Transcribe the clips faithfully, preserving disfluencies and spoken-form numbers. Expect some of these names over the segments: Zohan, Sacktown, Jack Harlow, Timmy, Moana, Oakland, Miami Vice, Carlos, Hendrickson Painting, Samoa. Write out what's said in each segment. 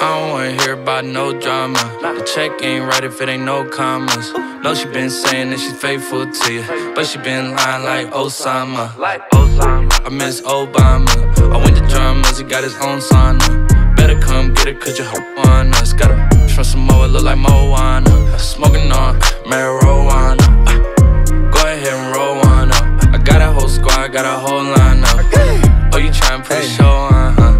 I don't wanna hear about no drama. The check ain't right if it ain't no commas. No, she been saying that she's faithful to you, but she been lying like Osama. I miss Obama. I went to dramas, he got his own sauna. Better come get it, cause you hope on us. Got a from Samoa, look like Moana. Smoking on marijuana. Go ahead and roll on up. I got a whole squad, got a whole line up. Oh, you trying to put a show on, huh?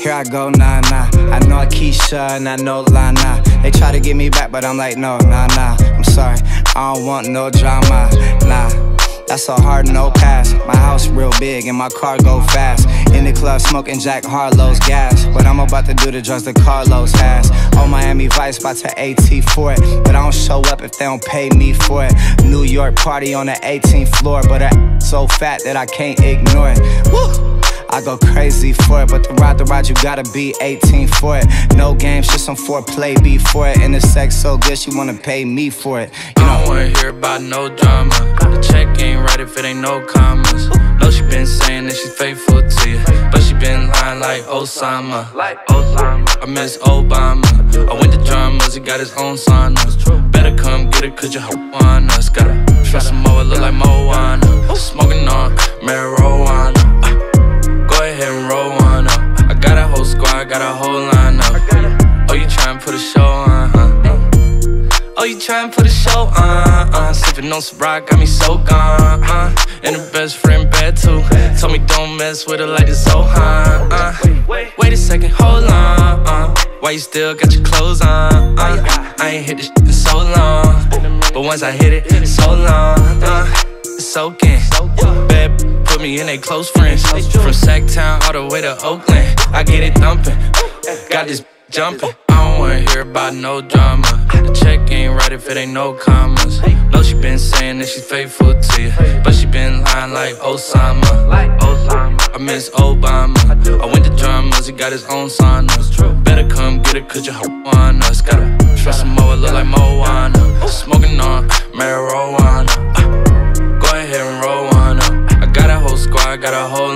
Here I go, nah, nah. I know Akeisha and I know Lana. They try to get me back, but I'm like, no, nah, nah. I'm sorry, I don't want no drama, nah. That's a hard no pass. My house real big and my car go fast. In the club smoking Jack Harlow's gas. But I'm about to do the drugs that Carlos has. Oh, Miami Vice, about to AT for it. But I don't show up if they don't pay me for it. New York party on the eighteenth floor. But I'm so fat that I can't ignore it. Woo! I go crazy for it, but the ride, the ride, you gotta be eighteen for it. No games, just some foreplay before it. And the sex so good, she wanna pay me for it. You don't wanna hear about no drama. The check ain't right if it ain't no commas. No, she been saying that she's faithful to you, but she been lying like Osama. I miss Obama. I went to dramas, he got his own sauna. Better come get it, cause you hope on us. Gotta try some more, look like Moana. Smoking on marijuana. Got a whole line up. Oh, you tryna put a show on, huh? Oh, you tryna put a show on, uh. Sippin' on some rock, got me so gone, uh. And her best friend bad too. Told me don't mess with her like the Zohan, uh. Wait a second, hold on, uh. Why you still got your clothes on, uh? I ain't hit this shit in so long, but once I hit it, it's so long, uh. It's soaking. Bad put me in they close friends. From Sacktown all the way to Oakland, I get it thumping, got this jumping. I don't wanna hear about no drama. The check ain't right if it ain't no commas. No, she been saying that she's faithful to you, but she been lying like Osama. I miss Obama. I went to dramas, he got his own sauna. Better come get it, cause you hope on us. Gotta try some more, look like Moana. Smoking on marijuana. Go ahead and roll on up. I got a whole squad, got a whole